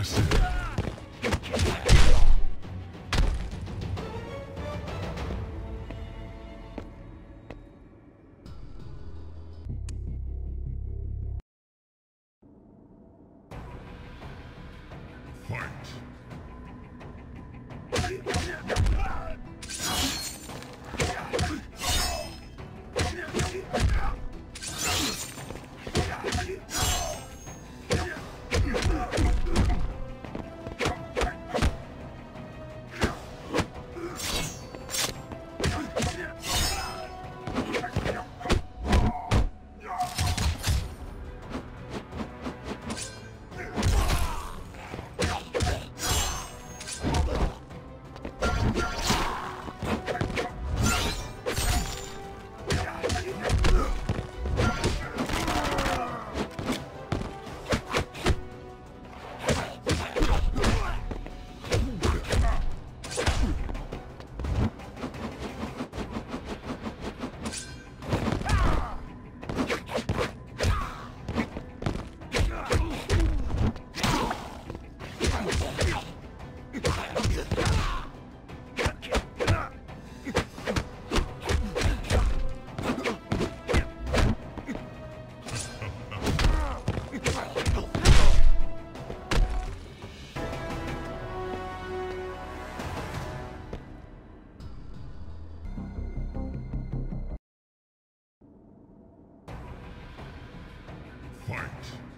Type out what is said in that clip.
dangerous. Fight.